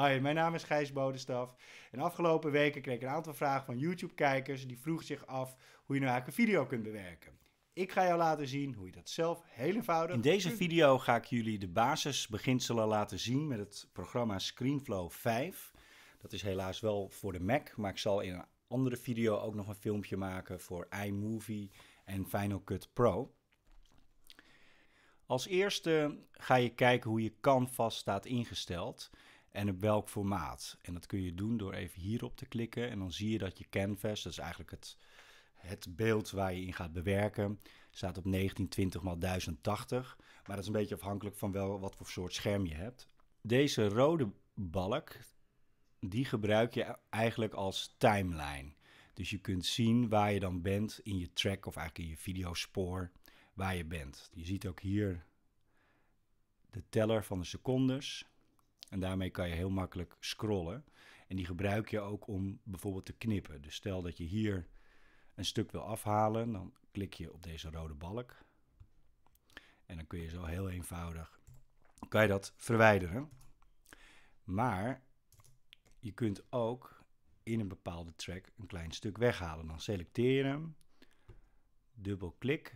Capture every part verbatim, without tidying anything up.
Hoi, mijn naam is Gijs Bodenstaf en afgelopen weken kreeg ik een aantal vragen van YouTube-kijkers die vroegen zich af hoe je nou eigenlijk een video kunt bewerken. Ik ga jou laten zien hoe je dat zelf heel eenvoudig... In deze video ga ik jullie de basisbeginselen laten zien met het programma ScreenFlow vijf. Dat is helaas wel voor de Mac, maar ik zal in een andere video ook nog een filmpje maken voor iMovie en Final Cut Pro. Als eerste ga je kijken hoe je Canvas staat ingesteld en op welk formaat. En dat kun je doen door even hierop te klikken en dan zie je dat je Canvas, dat is eigenlijk het, het beeld waar je in gaat bewerken, staat op negentien twintig bij duizend tachtig. Maar dat is een beetje afhankelijk van wel wat voor soort scherm je hebt. Deze rode balk, die gebruik je eigenlijk als timeline. Dus je kunt zien waar je dan bent in je track of eigenlijk in je videospoor waar je bent. Je ziet ook hier de teller van de secondes. En daarmee kan je heel makkelijk scrollen. En die gebruik je ook om bijvoorbeeld te knippen. Dus stel dat je hier een stuk wil afhalen, dan klik je op deze rode balk. En dan kun je zo heel eenvoudig kan je dat verwijderen. Maar je kunt ook in een bepaalde track een klein stuk weghalen. Dan selecteer je hem, dubbel klik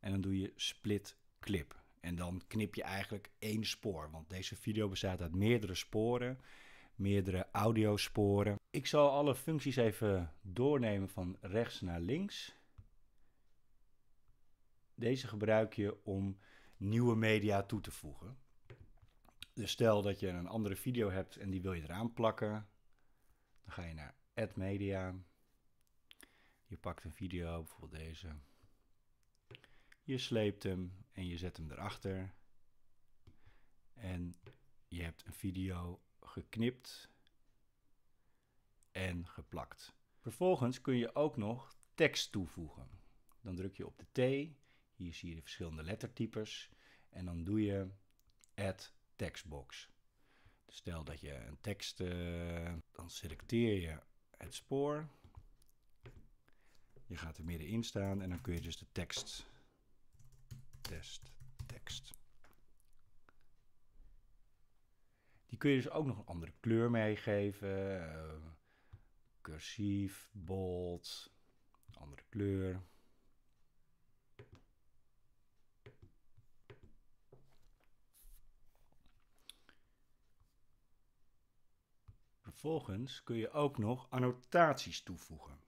en dan doe je split clip. En dan knip je eigenlijk één spoor, want deze video bestaat uit meerdere sporen, meerdere audiosporen. Ik zal alle functies even doornemen van rechts naar links. Deze gebruik je om nieuwe media toe te voegen. Dus stel dat je een andere video hebt en die wil je eraan plakken. Dan ga je naar Add Media. Je pakt een video, bijvoorbeeld deze. Je sleept hem en je zet hem erachter. En je hebt een video geknipt en geplakt. Vervolgens kun je ook nog tekst toevoegen. Dan druk je op de T. Hier zie je de verschillende lettertypes. En dan doe je Add Textbox. Dus stel dat je een tekst... Uh, dan selecteer je het spoor. Je gaat er middenin staan en dan kun je dus de tekst... Test, tekst. Die kun je dus ook nog een andere kleur meegeven. Uh, cursief, bold, andere kleur. Vervolgens kun je ook nog annotaties toevoegen.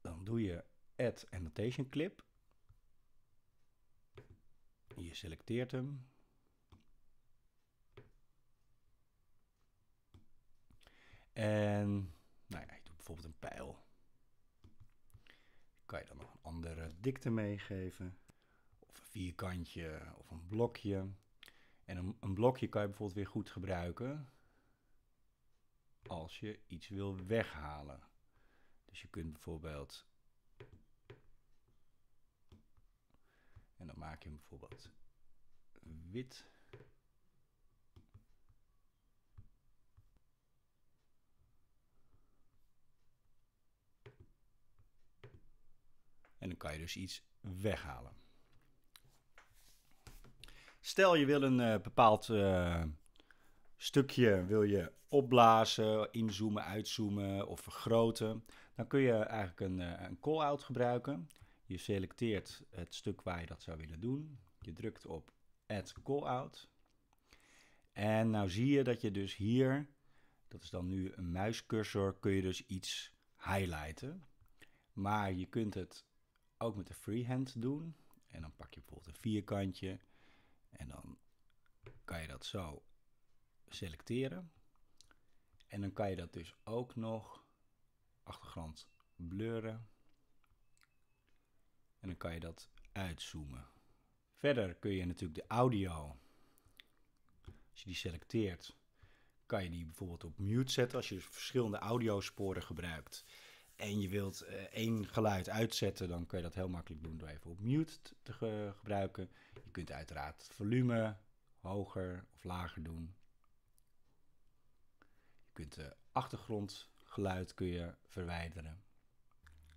Dan doe je Add Annotation Clip. Je selecteert hem. En nou ja, je doet bijvoorbeeld een pijl. Kan je dan nog een andere dikte meegeven. Of een vierkantje of een blokje. En een, een blokje kan je bijvoorbeeld weer goed gebruiken als je iets wil weghalen. Dus je kunt bijvoorbeeld... En dan maak je hem bijvoorbeeld wit. En dan kan je dus iets weghalen. Stel je wil een uh, bepaald uh, stukje wil je opblazen, inzoomen, uitzoomen of vergroten. Dan kun je eigenlijk een, uh, een call-out gebruiken. Je selecteert het stuk waar je dat zou willen doen. Je drukt op Add Callout. En nou zie je dat je dus hier, dat is dan nu een muiscursor, kun je dus iets highlighten. Maar je kunt het ook met de freehand doen. En dan pak je bijvoorbeeld een vierkantje. En dan kan je dat zo selecteren. En dan kan je dat dus ook nog achtergrond blurren. En dan kan je dat uitzoomen. Verder kun je natuurlijk de audio, als je die selecteert, kan je die bijvoorbeeld op mute zetten. Als je dus verschillende audiosporen gebruikt en je wilt uh, één geluid uitzetten, dan kun je dat heel makkelijk doen door even op mute te ge gebruiken. Je kunt uiteraard het volume hoger of lager doen. Je kunt de achtergrondgeluid kun je verwijderen.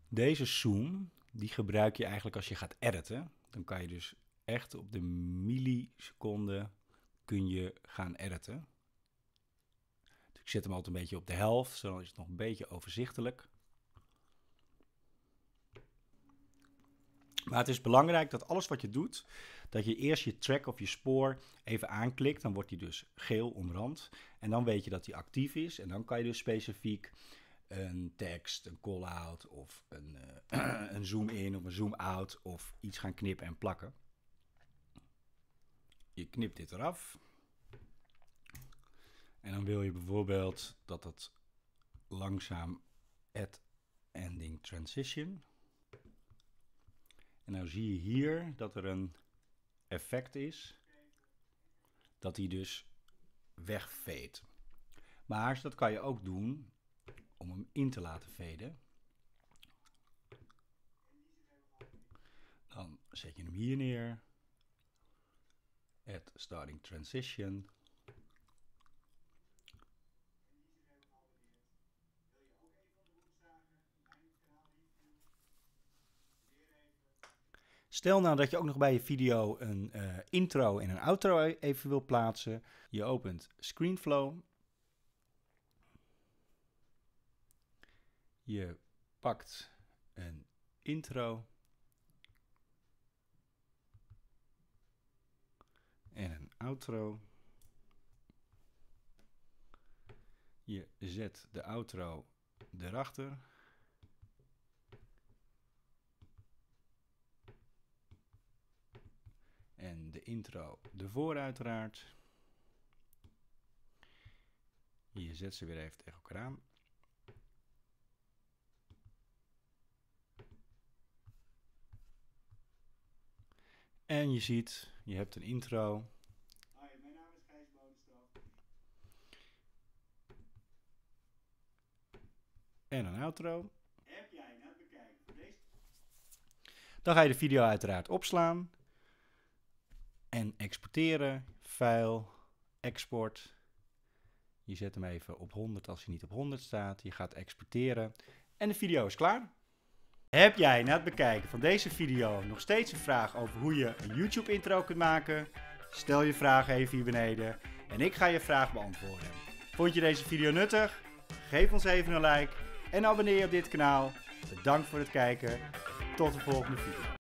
Deze zoom... Die gebruik je eigenlijk als je gaat editen. Dan kan je dus echt op de milliseconde kun je gaan editen. Dus ik zet hem altijd een beetje op de helft, zodat is het nog een beetje overzichtelijk. Maar het is belangrijk dat alles wat je doet, dat je eerst je track of je spoor even aanklikt. Dan wordt die dus geel omrand. En dan weet je dat die actief is. En dan kan je dus specifiek een tekst, een call-out of een, uh, een zoom-in of een zoom-out of iets gaan knippen en plakken. Je knipt dit eraf. En dan wil je bijvoorbeeld dat dat langzaam at ending transition. En nou zie je hier dat er een effect is, dat die dus wegveet. Maar dat kan je ook doen om hem in te laten veden. Dan zet je hem hier neer. Add starting transition. Stel nou dat je ook nog bij je video een uh, intro en een outro even wil plaatsen. Je opent ScreenFlow. Je pakt een intro. En een outro. Je zet de outro erachter. En de intro ervoor uiteraard. Je zet ze weer even tegen elkaar aan. En je ziet, je hebt een intro. Hoi, mijn naam is Gijs Bodenstaf. En een outro. Heb jij net bekeken? Dan ga je de video uiteraard opslaan. En exporteren, file, export. Je zet hem even op honderd als hij niet op honderd staat. Je gaat exporteren en de video is klaar. Heb jij na het bekijken van deze video nog steeds een vraag over hoe je een YouTube intro kunt maken? Stel je vraag even hier beneden en ik ga je vraag beantwoorden. Vond je deze video nuttig? Geef ons even een like en abonneer je op dit kanaal. Bedankt voor het kijken. Tot de volgende video.